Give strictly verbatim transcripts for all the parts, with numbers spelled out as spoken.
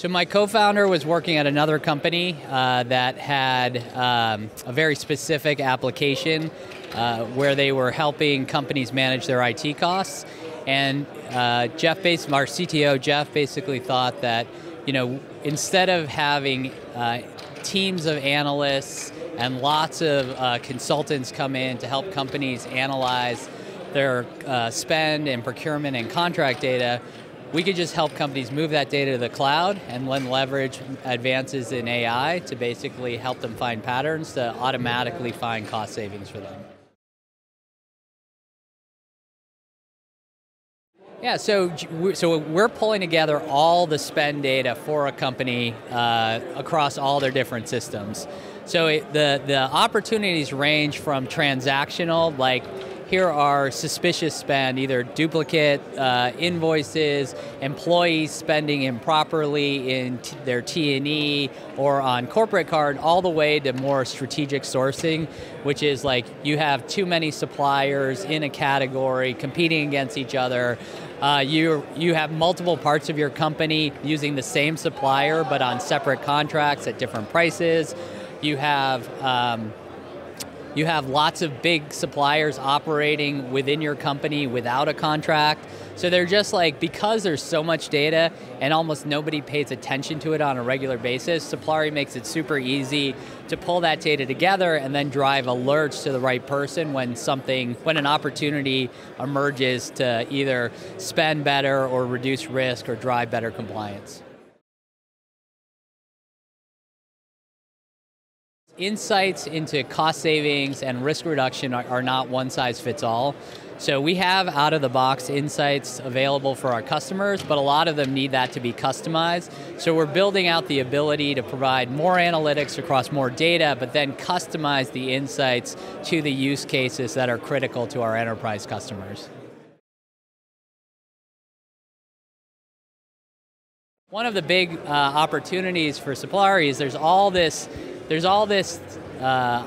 So my co-founder was working at another company uh, that had um, a very specific application uh, where they were helping companies manage their I T costs. And uh, Jeff, based, our C T O, Jeff, basically thought that, you know, instead of having uh, teams of analysts and lots of uh, consultants come in to help companies analyze their uh, spend and procurement and contract data, we could just help companies move that data to the cloud and then leverage advances in A I to basically help them find patterns to automatically find cost savings for them. Yeah, so, so we're pulling together all the spend data for a company uh, across all their different systems. So it, the, the opportunities range from transactional, like here are suspicious spend, either duplicate uh, invoices, employees spending improperly in t their T and E or on corporate card, all the way to more strategic sourcing, which is like you have too many suppliers in a category competing against each other. Uh, you, you have multiple parts of your company using the same supplier but on separate contracts at different prices. You have um, You have lots of big suppliers operating within your company without a contract. So they're just like, because there's so much data and almost nobody pays attention to it on a regular basis, Suplari makes it super easy to pull that data together and then drive alerts to the right person when something, when an opportunity emerges to either spend better or reduce risk or drive better compliance. Insights into cost savings and risk reduction are, are not one size fits all. So we have out of the box insights available for our customers, but a lot of them need that to be customized. So we're building out the ability to provide more analytics across more data, but then customize the insights to the use cases that are critical to our enterprise customers. One of the big uh, opportunities for Suplari is there's all this There's all this, uh,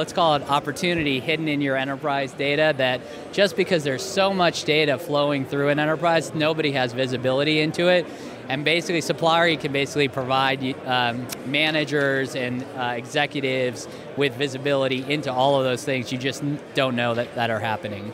let's call it opportunity hidden in your enterprise data that just because there's so much data flowing through an enterprise, nobody has visibility into it. And basically, Suplari can basically provide um, managers and uh, executives with visibility into all of those things you just don't know that, that are happening.